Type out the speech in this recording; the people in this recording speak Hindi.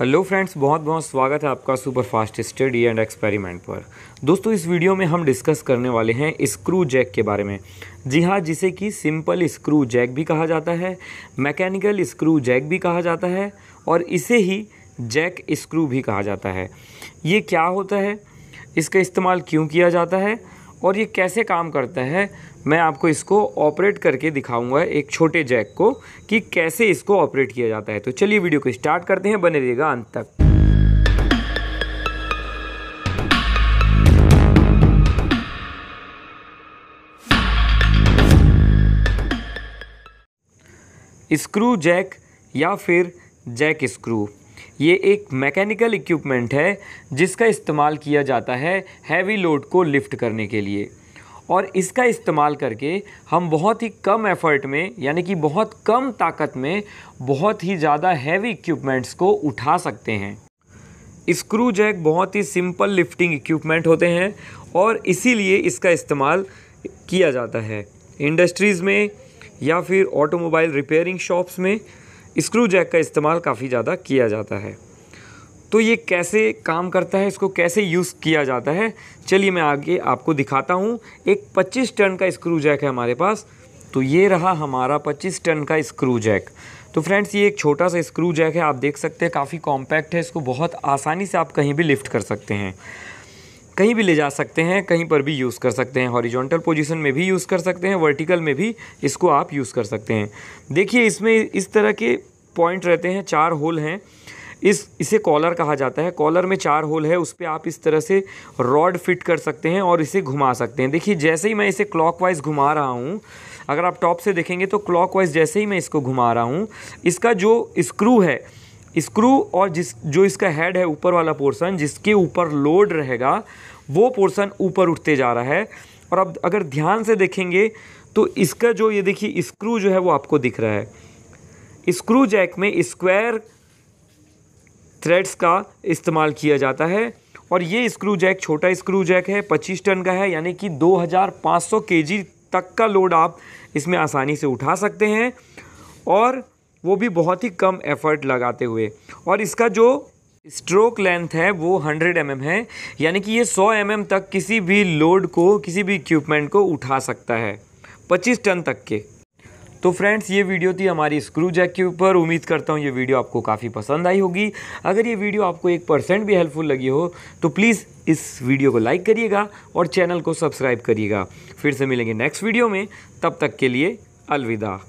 हेलो फ्रेंड्स, बहुत बहुत स्वागत है आपका super fast study and experiment पर। दोस्तों, इस वीडियो में हम डिस्कस करने वाले हैं स्क्रू जैक के बारे में। जी हाँ, जिसे कि सिंपल स्क्रू जैक भी कहा जाता है, मैकेनिकल स्क्रू जैक भी कहा जाता है और इसे ही जैक स्क्रू भी कहा जाता है। ये क्या होता है, इसका इस्तेमाल क्यों किया जाता है और ये कैसे काम करता है, मैं आपको इसको ऑपरेट करके दिखाऊंगा एक छोटे जैक को कि कैसे इसको ऑपरेट किया जाता है। तो चलिए वीडियो को स्टार्ट करते हैं, बने रहिएगा अंत तक। स्क्रू जैक या फिर जैक स्क्रू, ये एक मैकेनिकल इक्विपमेंट है जिसका इस्तेमाल किया जाता है हैवी लोड को लिफ्ट करने के लिए, और इसका इस्तेमाल करके हम बहुत ही कम एफर्ट में, यानी कि बहुत कम ताकत में, बहुत ही ज़्यादा हैवी इक्विपमेंट्स को उठा सकते हैं। स्क्रू जैक बहुत ही सिंपल लिफ्टिंग इक्विपमेंट होते हैं और इसीलिए इसका इस्तेमाल किया जाता है। इंडस्ट्रीज़ में या फिर ऑटोमोबाइल रिपेयरिंग शॉप्स में स्क्रू जैक का इस्तेमाल काफ़ी ज़्यादा किया जाता है। तो ये कैसे काम करता है, इसको कैसे यूज़ किया जाता है, चलिए मैं आगे आपको दिखाता हूँ। एक 25 टन का स्क्रू जैक है हमारे पास, तो ये रहा हमारा 25 टन का स्क्रू जैक। तो फ्रेंड्स, ये एक छोटा सा स्क्रू जैक है, आप देख सकते हैं काफ़ी कॉम्पैक्ट है। इसको बहुत आसानी से आप कहीं भी लिफ्ट कर सकते हैं, कहीं भी ले जा सकते हैं, कहीं पर भी यूज़ कर सकते हैं। हॉरिजॉन्टल पोजीशन में भी यूज़ कर सकते हैं, वर्टिकल में भी इसको आप यूज़ कर सकते हैं। देखिए, इसमें इस तरह के पॉइंट रहते हैं, चार होल हैं। इसे कॉलर कहा जाता है। कॉलर में चार होल है, उस पर आप इस तरह से रॉड फिट कर सकते हैं और इसे घुमा सकते हैं। देखिए, जैसे ही मैं इसे क्लॉकवाइज घुमा रहा हूँ, अगर आप टॉप से देखेंगे तो क्लॉकवाइज जैसे ही मैं इसको घुमा रहा हूँ, इसका जो स्क्रू है, स्क्रू और जो इसका हेड है, ऊपर वाला पोर्शन जिसके ऊपर लोड रहेगा, वो पोर्शन ऊपर उठते जा रहा है। और अब अगर ध्यान से देखेंगे तो इसका जो, ये देखिए स्क्रू जो है वो आपको दिख रहा है। स्क्रू जैक में स्क्वायर थ्रेड्स का इस्तेमाल किया जाता है और ये स्क्रू जैक छोटा स्क्रू जैक है, 25 टन का है, यानी कि 2500 केजी तक का लोड आप इसमें आसानी से उठा सकते हैं, और वो भी बहुत ही कम एफर्ट लगाते हुए। और इसका जो स्ट्रोक लेंथ है वो 100 mm है, यानी कि ये 100 mm तक किसी भी लोड को, किसी भी इक्विपमेंट को उठा सकता है, 25 टन तक के। तो फ्रेंड्स, ये वीडियो थी हमारी स्क्रू जैक के ऊपर। उम्मीद करता हूँ ये वीडियो आपको काफ़ी पसंद आई होगी। अगर ये वीडियो आपको 1% भी हेल्पफुल लगी हो तो प्लीज़ इस वीडियो को लाइक करिएगा और चैनल को सब्सक्राइब करिएगा। फिर से मिलेंगे नेक्स्ट वीडियो में, तब तक के लिए अलविदा।